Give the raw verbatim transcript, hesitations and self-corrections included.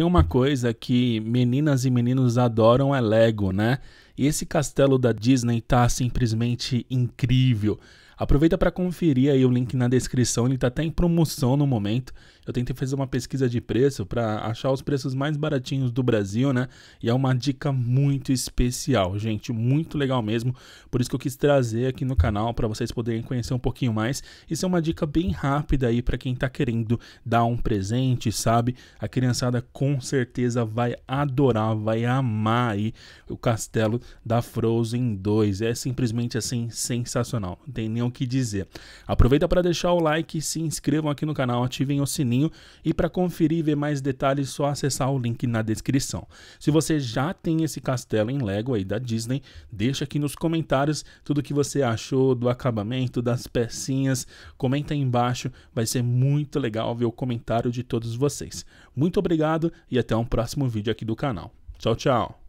tem uma coisa que meninas e meninos adoram, é Lego, né? E esse castelo da Disney tá simplesmente incrível. Aproveita para conferir aí o link na descrição, ele tá até em promoção no momento. Eu tentei fazer uma pesquisa de preço para achar os preços mais baratinhos do Brasil, né? E é uma dica muito especial, gente, muito legal mesmo. Por isso que eu quis trazer aqui no canal para vocês poderem conhecer um pouquinho mais. Isso é uma dica bem rápida aí para quem tá querendo dar um presente, sabe? A criançada com certeza vai adorar, vai amar aí o castelo da Frozen dois. É simplesmente assim sensacional, não tem nem o que dizer. Aproveita para deixar o like, se inscrevam aqui no canal, ativem o sininho, e para conferir e ver mais detalhes só acessar o link na descrição. Se você já tem esse castelo em Lego aí da Disney, deixa aqui nos comentários tudo o que você achou do acabamento, das pecinhas, comenta aí embaixo, vai ser muito legal ver o comentário de todos vocês. Muito obrigado e até um próximo vídeo aqui do canal. Tchau, tchau!